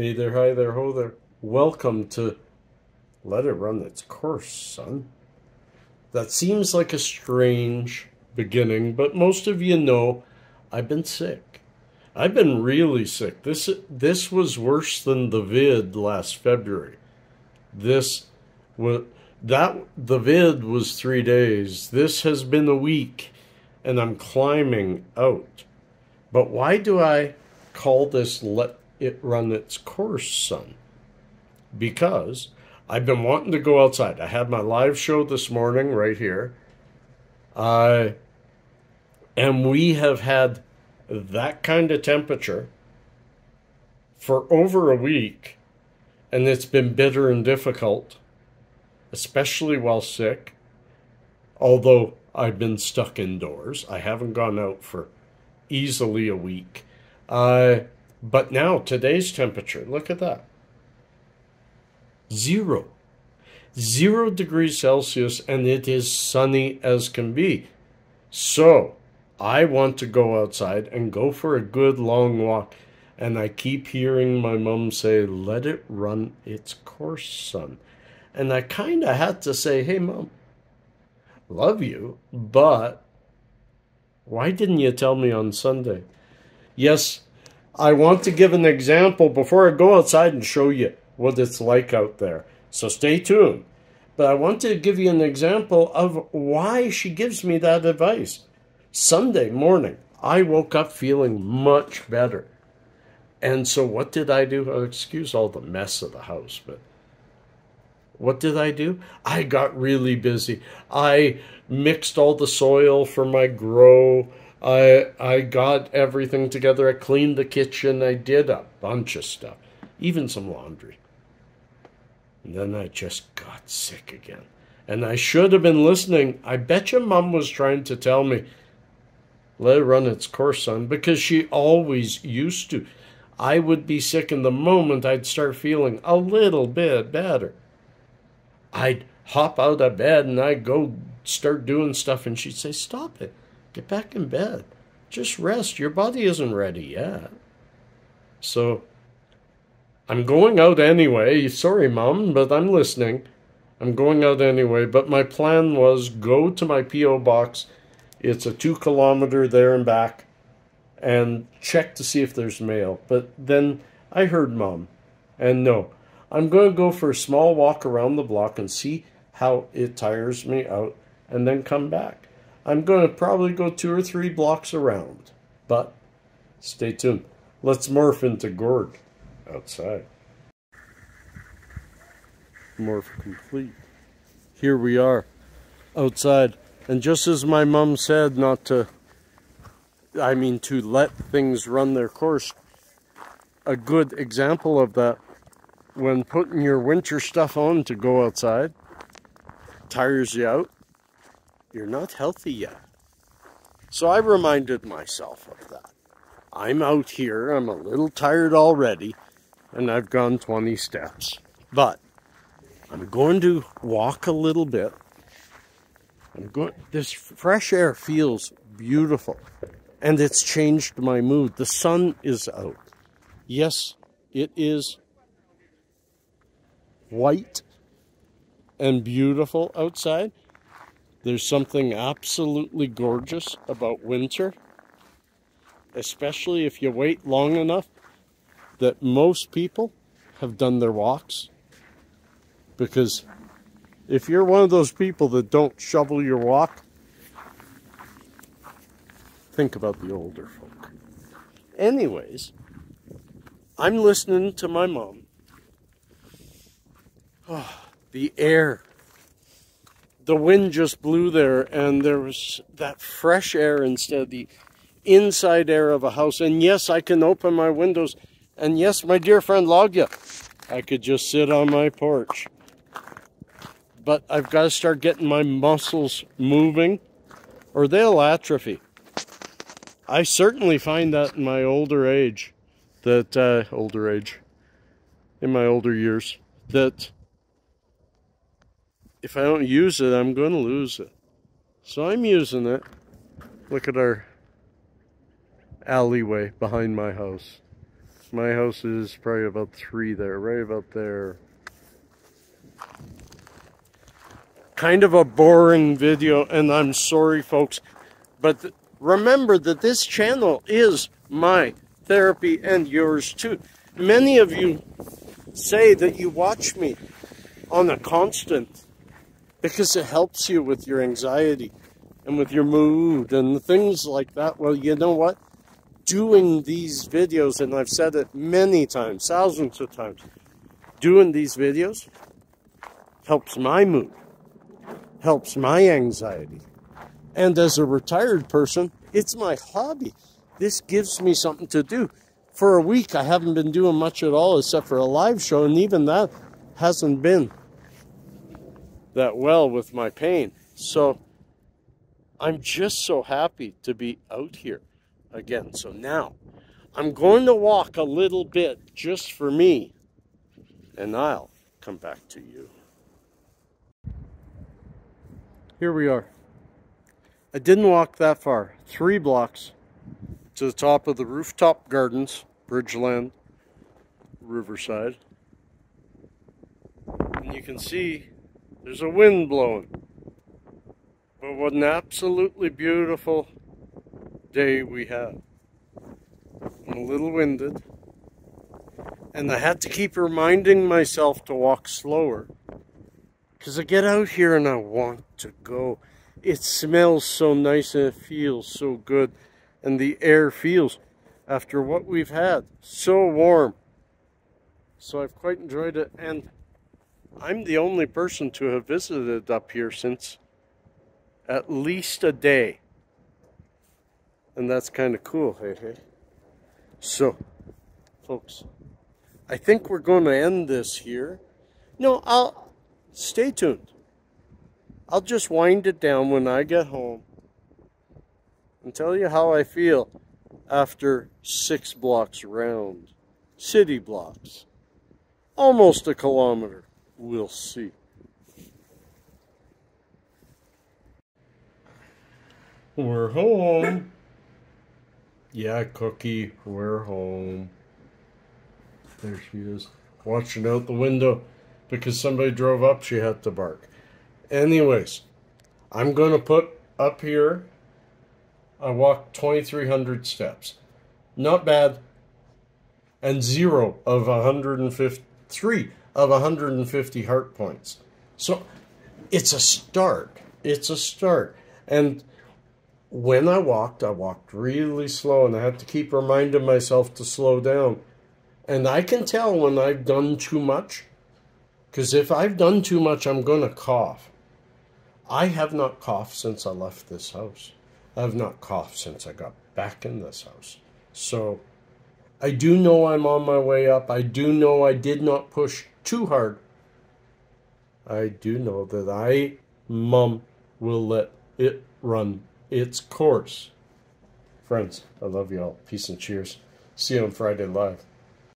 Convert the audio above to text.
Hey there, hi there, ho there. Welcome to Let It Run Its Course, Son. That seems like a strange beginning, but most of you know I've been sick. I've been really sick. This was worse than the vid last February. The vid was 3 days. This has been a week, and I'm climbing out. But why do I call this Let It Run Its Course, Son? Because I've been wanting to go outside. I had my live show this morning right here. And we have had that kind of temperature for over a week, and it's been bitter and difficult, especially while sick. Although I've been stuck indoors, I haven't gone out for easily a week. But now, today's temperature, look at that. 0 degrees Celsius, and it is sunny as can be. So, I want to go outside and go for a good long walk. And I keep hearing my mom say, "Let it run its course, son." And I kind of had to say, "Hey, mom, love you, but why didn't you tell me on Sunday?" Yes, I want to give an example before I go outside and show you what it's like out there. So stay tuned. But I want to give you an example of why she gives me that advice. Sunday morning, I woke up feeling much better. And so what did I do? Oh, excuse all the mess of the house, but what did I do? I got really busy. I mixed all the soil for my grow. I got everything together. I cleaned the kitchen. I did a bunch of stuff, even some laundry. And then I just got sick again. And I should have been listening. I bet your mom was trying to tell me, "Let it run its course, son," because she always used to. I would be sick, and the moment I'd start feeling a little bit better, I'd hop out of bed and I'd go start doing stuff, and she'd say, "Stop it. Get back in bed. Just rest. Your body isn't ready yet." So I'm going out anyway. Sorry, Mom, but I'm listening. I'm going out anyway. But my plan was go to my P.O. box. It's a 2-kilometer there and back, and check to see if there's mail. But then I heard Mom, and no. I'm going to go for a small walk around the block and see how it tires me out, and then come back. I'm going to probably go 2 or 3 blocks around, but stay tuned. Let's morph into Gorg outside. Morph complete. Here we are outside. And just as my mom said not to, I mean to let things run their course, a good example of that, when putting your winter stuff on to go outside, tires you out. You're not healthy yet. So I reminded myself of that. I'm out here, I'm a little tired already, and I've gone 20 steps. But I'm going to walk a little bit. This fresh air feels beautiful, and it's changed my mood. The sun is out. Yes, it is white and beautiful outside. There's something absolutely gorgeous about winter, especially if you wait long enough that most people have done their walks. Because if you're one of those people that don't shovel your walk, think about the older folk. Anyways, I'm listening to my mom. Oh, the air. The wind just blew there, and there was that fresh air instead of the inside air of a house. And yes, I can open my windows. And yes, my dear friend Loggia, I could just sit on my porch. But I've got to start getting my muscles moving, or they'll atrophy. I certainly find that in my older age, in my older years, that if I don't use it, I'm going to lose it. So I'm using it. Look at our alleyway behind my house. My house is probably about three there, right about there. Kind of a boring video, and I'm sorry folks, but remember that this channel is my therapy and yours too. Many of you say that you watch me on a constant because it helps you with your anxiety and with your mood and things like that. Well, you know what? Doing these videos, and I've said it many times, thousands of times, doing these videos helps my mood, helps my anxiety. And as a retired person, it's my hobby. This gives me something to do. For a week, I haven't been doing much at all except for a live show, and even that hasn't been that well with my pain. So I'm just so happy to be out here again. So now I'm going to walk a little bit just for me, and I'll come back to you. Here we are. I didn't walk that far, 3 blocks to the top of the rooftop gardens, Bridgeland Riverside. And you can see there's a wind blowing. But what an absolutely beautiful day we had. I'm a little winded. And I had to keep reminding myself to walk slower, because I get out here and I want to go. It smells so nice and it feels so good. And the air feels, after what we've had, so warm. So I've quite enjoyed it. And I'm the only person to have visited up here since at least a day. And that's kind of cool, hey, hey. So, folks, I think we're going to end this here. No, I'll... Stay tuned. I'll just wind it down when I get home and tell you how I feel after 6 blocks round. City blocks. Almost a kilometer. We'll see. We're home. Yeah, Cookie, we're home. There she is, watching out the window. Because somebody drove up, she had to bark. Anyways, I'm going to put up here, I walked 2,300 steps. Not bad. And 3 of 150 heart points. So, it's a start. It's a start. And when I walked really slow, and I had to keep reminding myself to slow down. And I can tell when I've done too much. Because if I've done too much, I'm going to cough. I have not coughed since I left this house. I have not coughed since I got back in this house. So, I do know I'm on my way up. I do know I did not push too hard. I do know that Mom, will let it run its course. Friends, I love you all. Peace and cheers. See you on Friday Live.